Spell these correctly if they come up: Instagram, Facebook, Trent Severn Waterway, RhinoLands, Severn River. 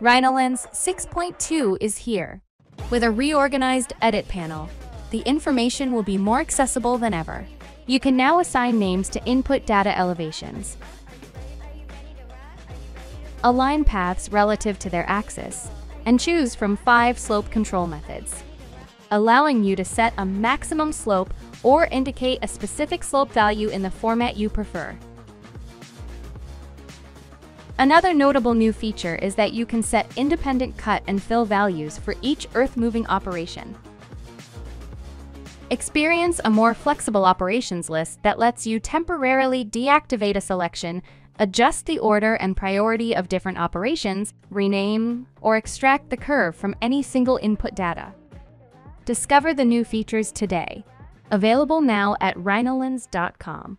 RhinoLands 6.2 is here. With a reorganized edit panel, the information will be more accessible than ever. You can now assign names to input data elevations, align paths relative to their axis, and choose from 5 slope control methods, allowing you to set a maximum slope or indicate a specific slope value in the format you prefer. Another notable new feature is that you can set independent cut and fill values for each earth-moving operation. Experience a more flexible operations list that lets you temporarily deactivate a selection, adjust the order and priority of different operations, rename, or extract the curve from any single input data. Discover the new features today. Available now at rhinolands.com.